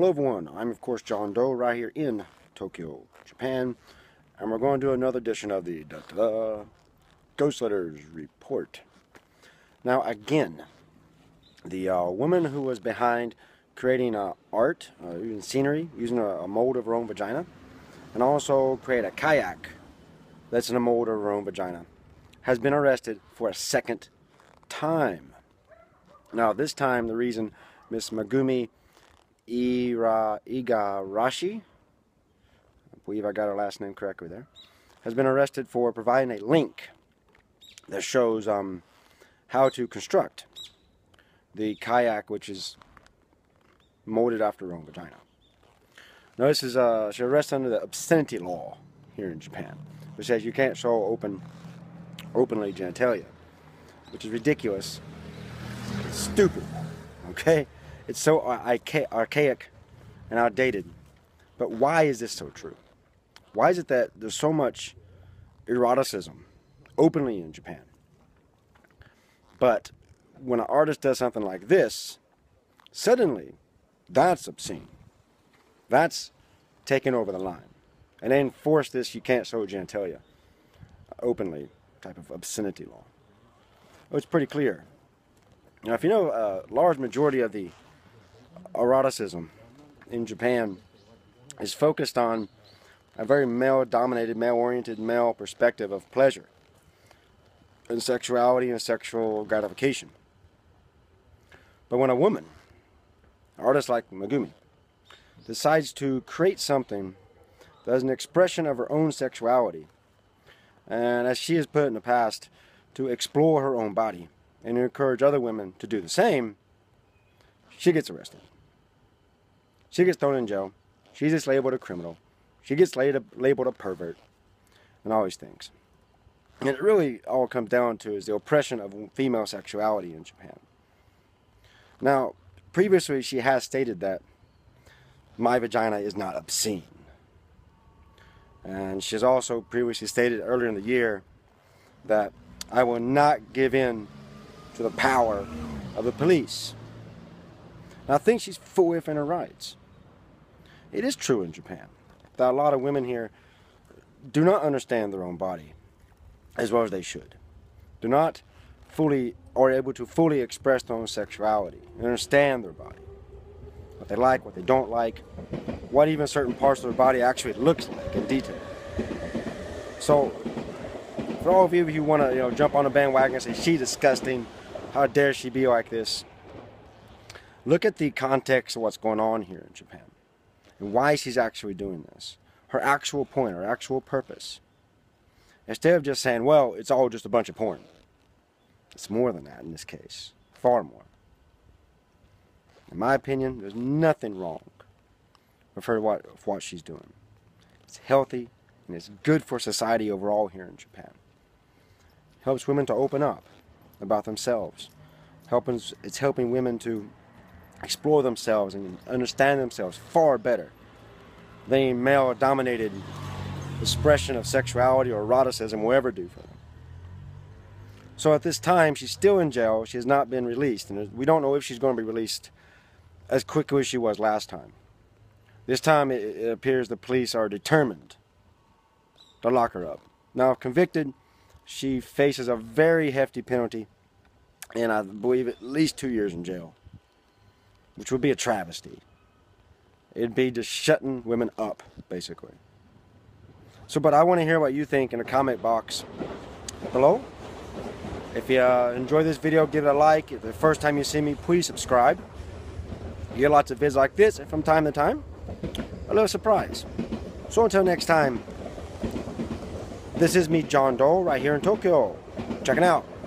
Hello everyone, I'm of course John Doe right here in Tokyo, Japan, and we're going to do another edition of the Ghost Letters Report. Now again, the woman who was behind creating art, using scenery, using a mold of her own vagina, and also create a kayak that's in a mold of her own vagina, has been arrested for a second time. Now this time the reason Miss Megumi Igarashi, I believe I got her last name correctly there, has been arrested for providing a link that shows how to construct the kayak, which is molded after her own vagina. Now this is, she's arrested under the obscenity law here in Japan, which says you can't show openly genitalia, which is ridiculous. It's stupid, okay? It's so archaic and outdated. But why is this so true? Why is it that there's so much eroticism openly in Japan? But when an artist does something like this, suddenly that's obscene. That's taking over the line. And they enforce this you can't show genitalia openly type of obscenity law. Oh, it's pretty clear. Now if you know, a large majority of the eroticism in Japan is focused on a very male-dominated, male-oriented, male perspective of pleasure and sexuality and sexual gratification. But when a woman, an artist like Megumi, decides to create something that is an expression of her own sexuality, and as she has put in the past, to explore her own body and encourage other women to do the same, she gets arrested. She gets thrown in jail. She gets labeled a criminal. She gets labeled a pervert and all these things. And it really all comes down to is the oppression of female sexuality in Japan. Now, previously she has stated that my vagina is not obscene. And she's also previously stated earlier in the year that I will not give in to the power of the police. I think she's fully within her rights. It is true in Japan that a lot of women here do not understand their own body as well as they should. Do not fully or able to fully express their own sexuality and understand their body. What they like, what they don't like, what even certain parts of their body actually looks like in detail. So for all of you who want to jump on a bandwagon and say she's disgusting, how dare she be like this, look at the context of what's going on here in Japan and why she's actually doing this. Her actual point, her actual purpose. Instead of just saying, well, it's all just a bunch of porn. It's more than that in this case. Far more. In my opinion, there's nothing wrong with her what she's doing. It's healthy and it's good for society overall here in Japan. It helps women to open up about themselves. It's helping women to explore themselves and understand themselves far better than any male-dominated expression of sexuality or eroticism will ever do for them. So at this time, she's still in jail. She has not been released, and we don't know if she's going to be released as quickly as she was last time. This time, it appears the police are determined to lock her up. Now, if convicted, she faces a very hefty penalty, and I believe at least 2 years in jail, which would be a travesty. It'd be just shutting women up, basically. So, but I want to hear what you think in the comment box below. If you enjoy this video, give it a like. If the first time you see me, please subscribe. You get lots of vids like this from time to time. A little surprise. So until next time, this is me, John Doe, right here in Tokyo. Checking out.